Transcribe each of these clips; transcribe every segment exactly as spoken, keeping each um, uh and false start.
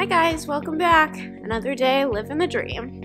Hi guys, welcome back. Another day living the dream.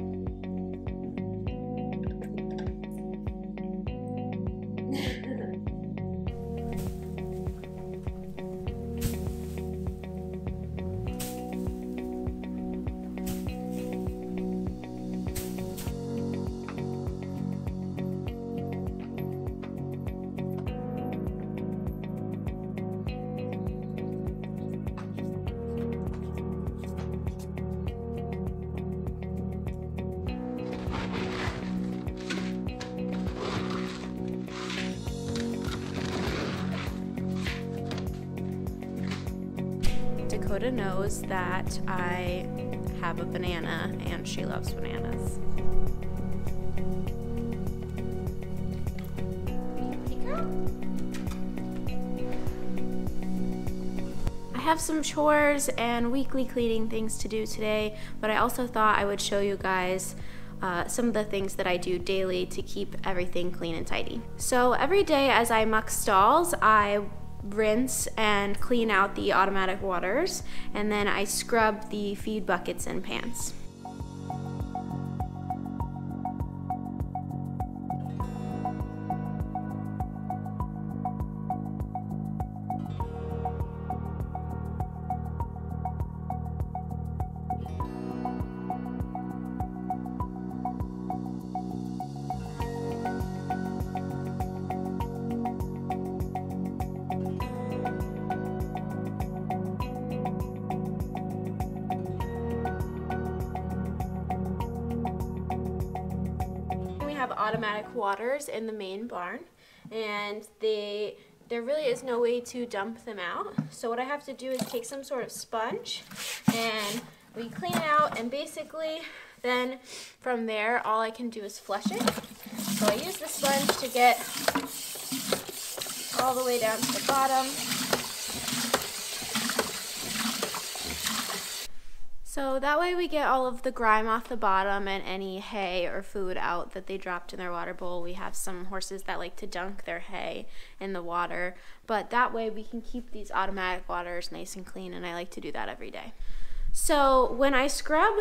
Koda knows that I have a banana and she loves bananas. I have some chores and weekly cleaning things to do today, but I also thought I would show you guys Uh, some of the things that I do daily to keep everything clean and tidy. So every day as I muck stalls, I rinse and clean out the automatic waters, and then I scrub the feed buckets and pans. Automatic waters in the main barn, and they there really is no way to dump them out. So what I have to do is take some sort of sponge and we clean out, and basically then from there all I can do is flush it. So I use the sponge to get all the way down to the bottom. So that way we get all of the grime off the bottom and any hay or food out that they dropped in their water bowl. We have some horses that like to dunk their hay in the water, but that way we can keep these automatic waters nice and clean, and I like to do that every day. So when I scrub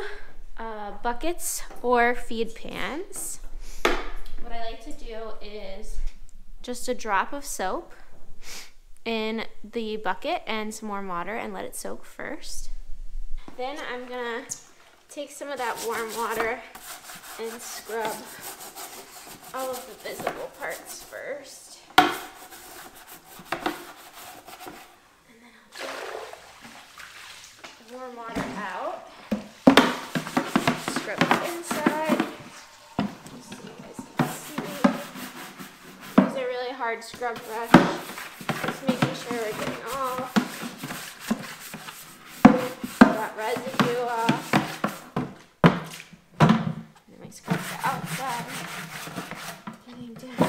uh, buckets or feed pans, what I like to do is just a drop of soap in the bucket and some warm water and let it soak first. Then I'm gonna take some of that warm water and scrub all of the visible parts first. And then I'll take the warm water out, scrub the inside, just so you guys can see. Use a really hard scrub brush, just making sure we're getting all that residue off, and then we scrub the outside, getting down.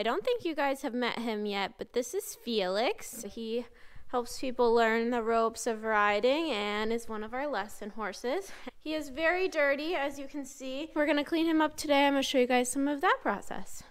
I don't think you guys have met him yet, but this is Felix. He helps people learn the ropes of riding and is one of our lesson horses. He is very dirty, as you can see. We're gonna clean him up today. I'm gonna show you guys some of that process.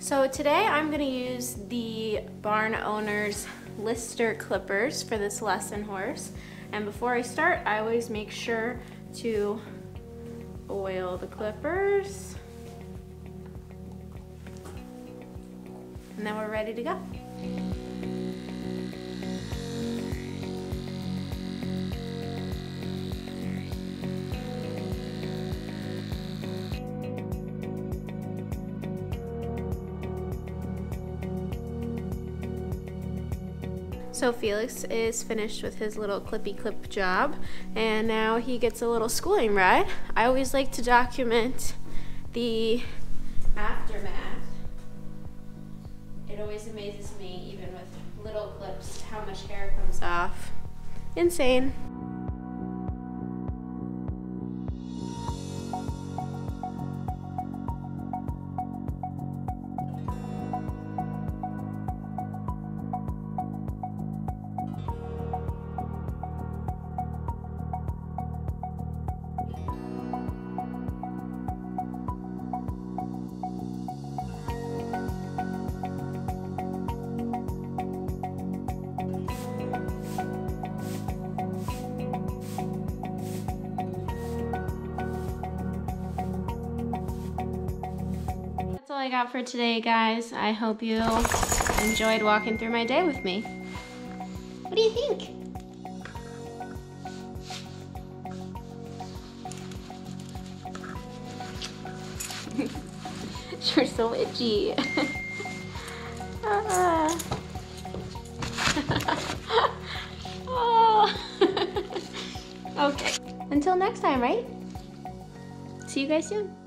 So today I'm gonna use the barn owner's Lister clippers for this lesson horse. And before I start, I always make sure to oil the clippers. And then we're ready to go. So Felix is finished with his little clippy clip job, and now he gets a little schooling ride. I always like to document the aftermath. It always amazes me, even with little clips, how much hair comes off. Insane. I got for today, guys. I hope you enjoyed walking through my day with me. What do you think? You're so itchy. ah. oh. Okay. Until next time, right? See you guys soon.